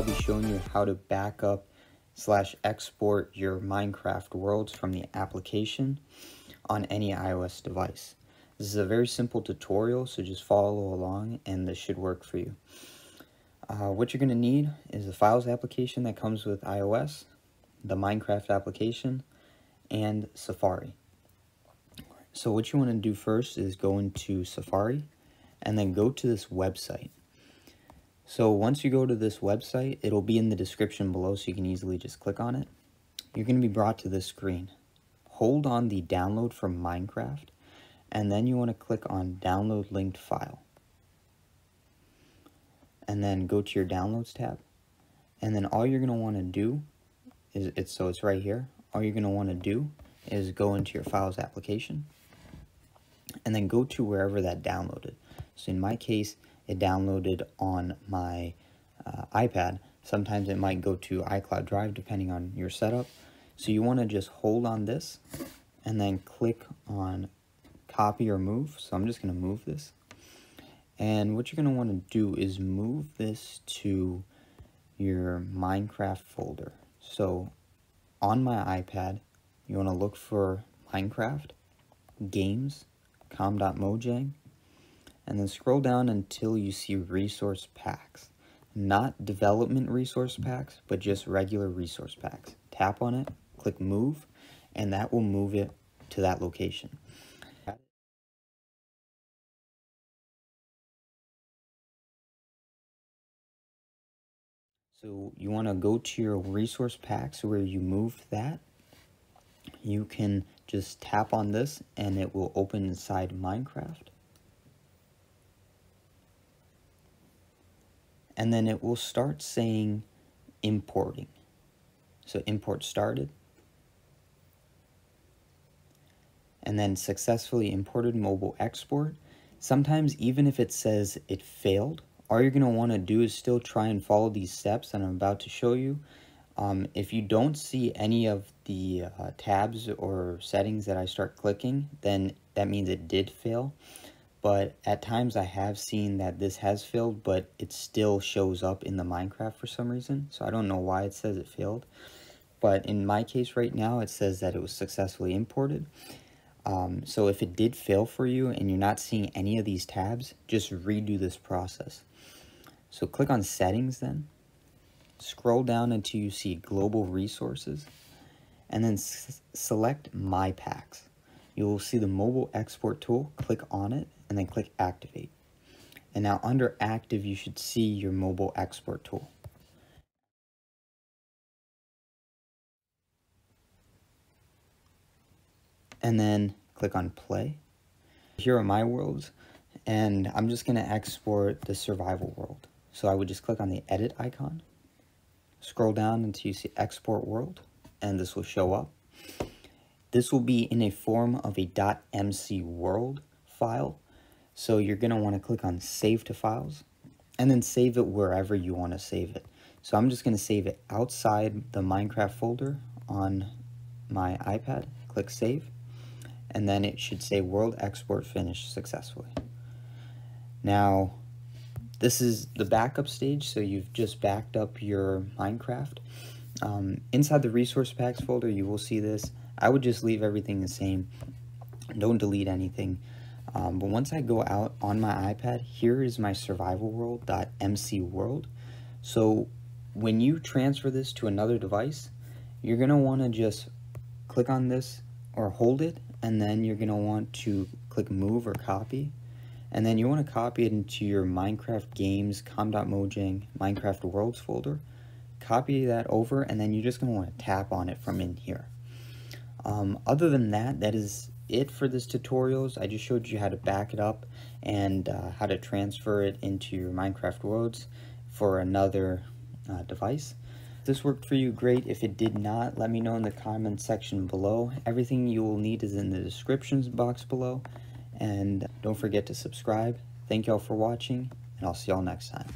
I'll be showing you how to back up / export your Minecraft worlds from the application on any iOS device. This is a very simple tutorial, so just follow along and this should work for you. What you're going to need is the Files application that comes with iOS, the Minecraft application, and Safari. So what you want to do first is go into Safari and then go to this website. So once you go to this website, it'll be in the description below, so you can easily just click on it. You're going to be brought to this screen. Hold on the download from Minecraft, and then you want to click on download linked file. And then go to your downloads tab. And then all you're going to want to do is, it's right here. All you're going to want to do is go into your Files application and then go to wherever that downloaded. So in my case, it downloaded on my iPad. Sometimes it might go to iCloud Drive depending on your setup. So you want to just hold on this and then click on copy or move. So I'm just going to move this. And what you're going to want to do is move this to your Minecraft folder. So on my iPad, you want to look for Minecraft, games, com.mojang, and then scroll down until you see resource packs. Not development resource packs, but just regular resource packs. Tap on it, click move, and that will move it to that location. So you want to go to your resource packs where you moved that. You can just tap on this and it will open inside Minecraft. And then it will start saying importing. So import started. And then successfully imported mobile export. Sometimes even if it says it failed, all you're going to want to do is still try and follow these steps that I'm about to show you. If you don't see any of the tabs or settings that I start clicking, then that means it did fail. But at times I have seen that this has failed, but it still shows up in the Minecraft for some reason. So I don't know why it says it failed. But in my case right now, it says that it was successfully imported. So if it did fail for you and you're not seeing any of these tabs, just redo this process. So click on settings then. Scroll down until you see global resources and then select my packs. You will see the mobile export tool. Click on it and then click activate. And now under active, you should see your mobile export tool. And then click on play. Here are my worlds, and I'm just going to export the survival world. So I would just click on the edit icon, scroll down until you see export world, and this will show up. This will be in a form of a .mcworld file. So you're going to want to click on save to files and then save it wherever you want to save it. So I'm just going to save it outside the Minecraft folder on my iPad. Click save. And then it should say world export finished successfully. Now, this is the backup stage, so you've just backed up your Minecraft. Inside the resource packs folder, you will see this. I would just leave everything the same. Don't delete anything. But once I go out on my iPad, here is my survival world, .mcworld. So when you transfer this to another device, you're going to want to just click on this or hold it, and then you're going to want to click move or copy, and then you want to copy it into your Minecraft games, com.mojang, Minecraft worlds folder. Copy that over, and then you're just going to want to tap on it from in here. Other than that, that is it for this tutorial. I just showed you how to back it up and how to transfer it into your Minecraft worlds for another device. If this worked for you, great. If it did not, let me know in the comment section below. Everything you will need is in the description box below. And don't forget to subscribe. Thank y'all for watching, and I'll see y'all next time.